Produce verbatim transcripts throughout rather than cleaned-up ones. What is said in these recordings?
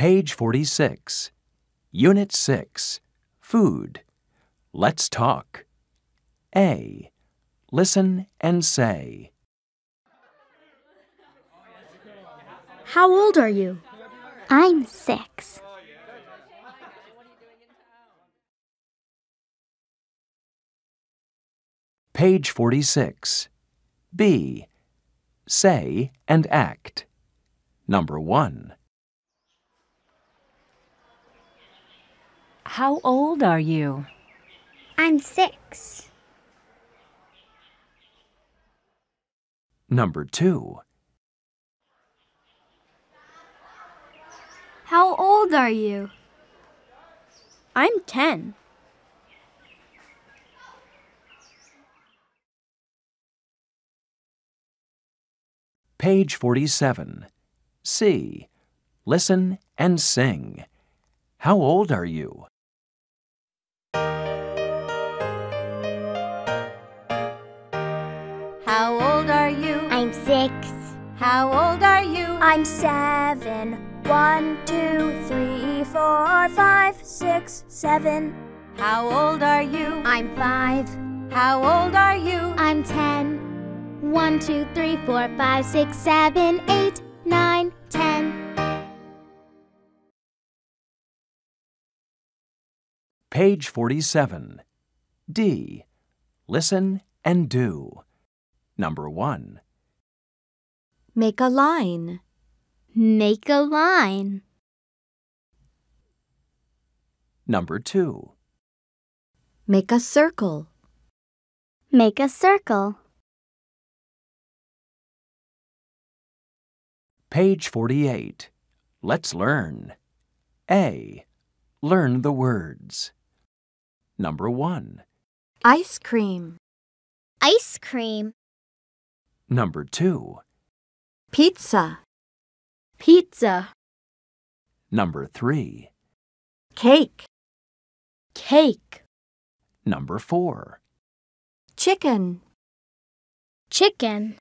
Page forty-six, Unit six, Food. Let's talk. A. Listen and say. How old are you? I'm six. Page forty-six. B. Say and act. Number one. How old are you? I'm six. Number two. How old are you? I'm ten. Page forty-seven. C. Listen and sing. How old are you? How old are you? I'm six. How old are you? I'm seven. One, two, three, four, five, six, seven. How old are you? I'm five. How old are you? I'm ten. One, two, three, four, five, six, seven, eight, nine, ten. Page forty-seven. D. Listen and do. Number one. Make a line. Make a line. Number two. Make a circle. Make a circle. Page forty-eight. Let's learn. A. Learn the words. Number one. Ice cream. Ice cream. Number two. Pizza. Pizza. Number three. Cake. Cake. Number four. Chicken. Chicken.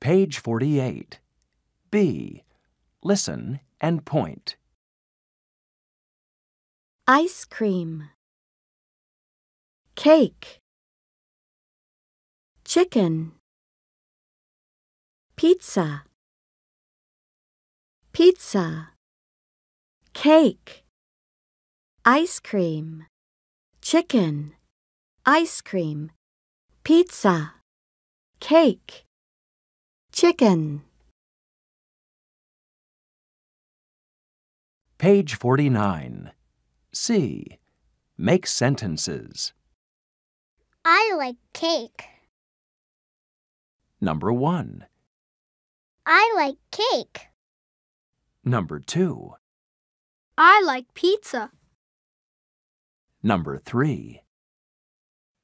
Page forty-eight. B. Listen and point. Ice cream. Cake. Chicken. Pizza. Pizza. Cake. Ice cream. Chicken. Ice cream. Pizza. Cake. Chicken. Page forty-nine. C. Make sentences. I like cake. Number one. I like cake. Number two. I like pizza. Number three.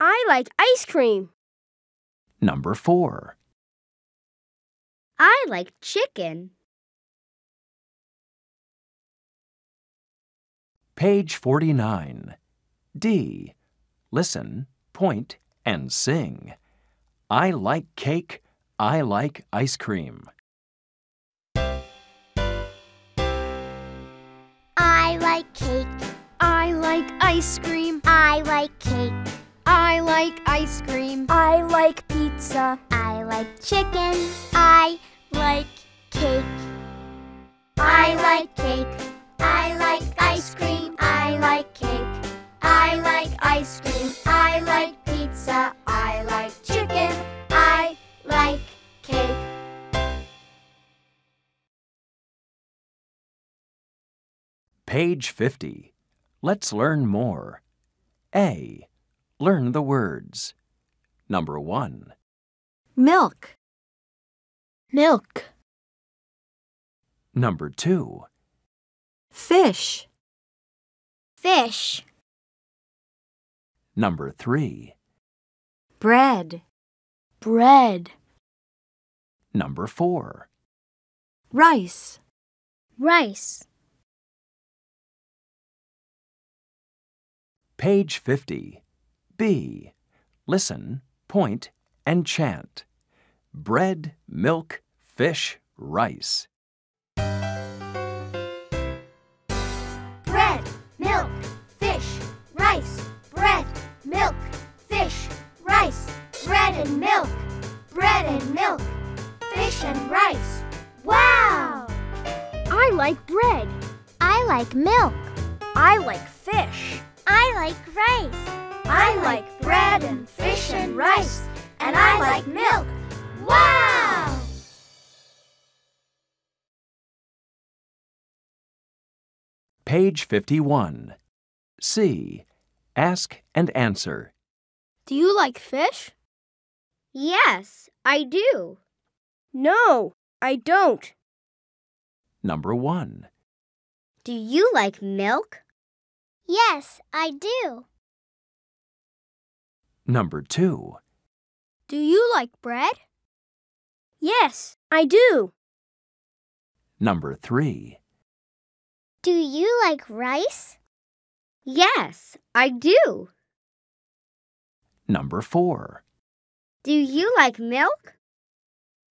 I like ice cream. Number four. I like chicken. Page forty-nine. D. Listen, point, and sing. I like cake. I like ice cream. I like cake. I like ice cream. I like cake. I like ice cream. I like pizza. I like chicken. I like cake. I like cake. I like ice cream. I like cake. I like ice cream. I like pizza. I like chicken. I like cake. Page fifty. Let's learn more. A. Learn the words. Number one. Milk. Milk. Number two. Fish. Fish. Number three. Bread. Bread. Number four. Rice. Rice. Page fifty. B. Listen, point, and chant. Bread, milk, fish, rice. Bread, milk, fish, rice. Bread, milk, fish, rice. Bread and milk, bread and milk, fish and rice. Wow! I like bread. I like milk. I like fish. I like rice. I like bread and fish and rice. And I like milk. Wow! Page fifty-one. C. Ask and answer. Do you like fish? Yes, I do. No, I don't. Number one. Do you like milk? Yes, I do. Number two. Do you like bread? Yes, I do. Number three. Do you like rice? Yes, I do. Number four. Do you like milk?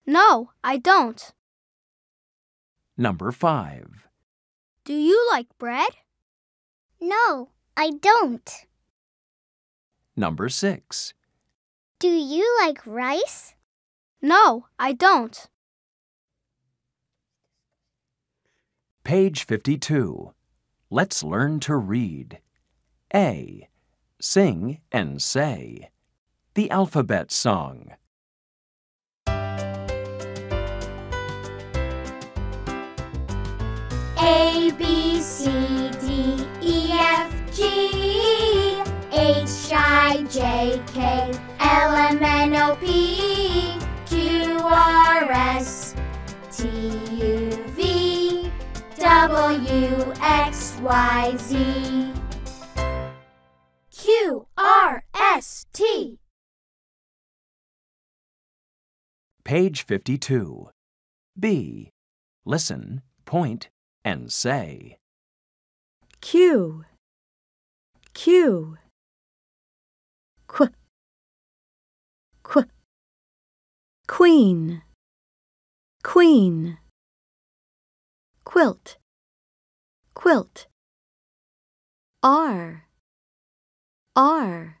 No, I don't. Number five. Do you like bread? No, I don't. Number six. Do you like rice? No, I don't. Page fifty-two. Let's learn to read. A. Sing and say. The alphabet song. A, B, C, D, E, F, G, H, I, J, K, L, M, N, O, P, Q, R, S, T, U, V, W, X, Y, Z. Q, R, S, T. Page fifty-two. B. Listen, point, and say. Q, Q, Qu, Qu, Queen, Queen, Quilt, Quilt, R, R, R, R,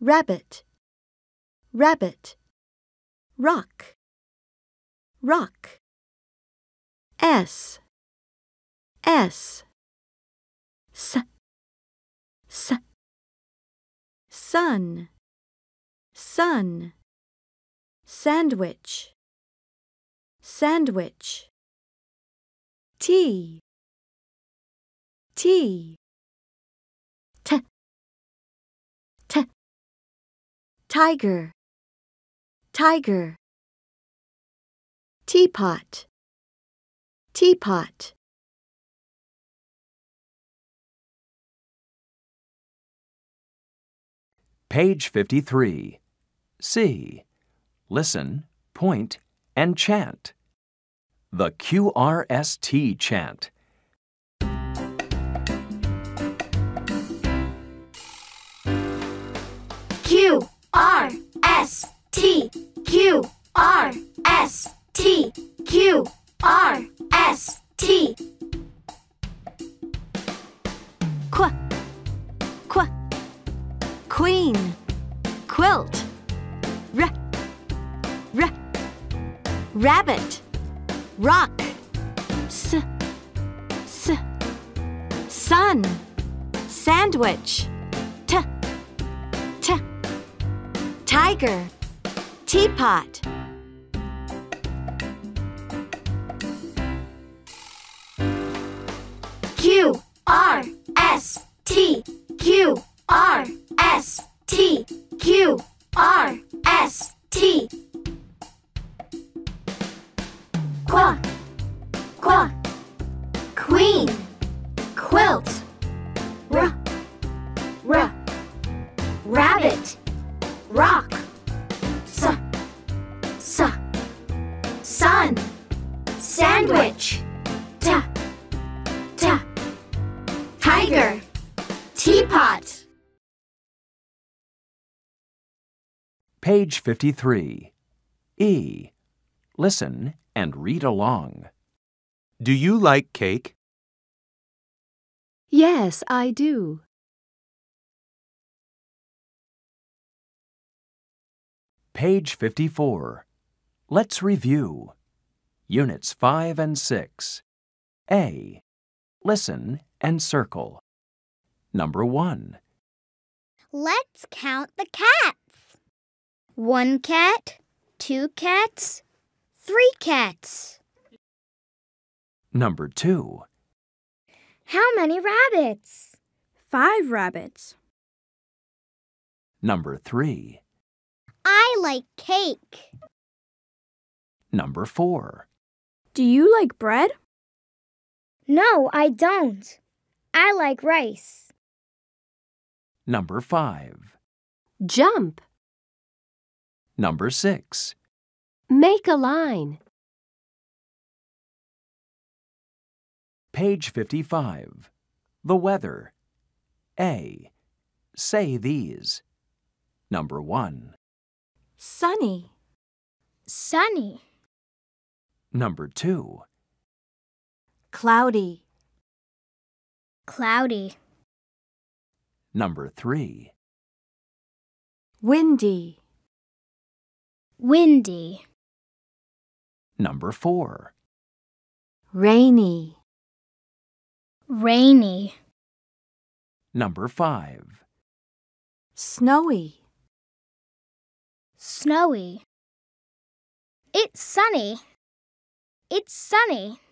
Rabbit, Rabbit, Rock, Rock. S, S, S, S, Sun, Sun, Sandwich, Sandwich. T, T, T, T, Tiger, Tiger. Teapot, teapot. Page fifty-three. C. Listen, point, and chant. The Q R S T chant. Q, R, S, T, Q, R, S, T, Q, R, S, T. Qu, Qu, Queen, Quilt. R, R, Rabbit, Rock. S, S, Sun, Sandwich. T, T, Tiger, Teapot. Q, R, S, T, Q, R, S, T, Q, R, S, T. Qu, Qu, Queen, Quilt. R, R, Rabbit, Rock. S, S, Sun, Sandwich. T, T, Tiger, Teapot. Page fifty-three. E. Listen and read along. Do you like cake? Yes, I do. Page fifty-four. Let's review. Units five and six. A. Listen and circle. Number one. Let's count the cats. One cat, two cats, three cats. Number two. How many rabbits? Five rabbits. Number three. I like cake. Number four. Do you like bread? No, I don't. I like rice. Number five. Jump. Number six. Make a line. Page fifty-five. The weather. A. Say these. Number one. Sunny. Sunny. Number two. Cloudy. Cloudy. Number three. Windy. Windy. Number four. Rainy. Rainy. Number five. Snowy. Snowy. It's sunny. It's sunny.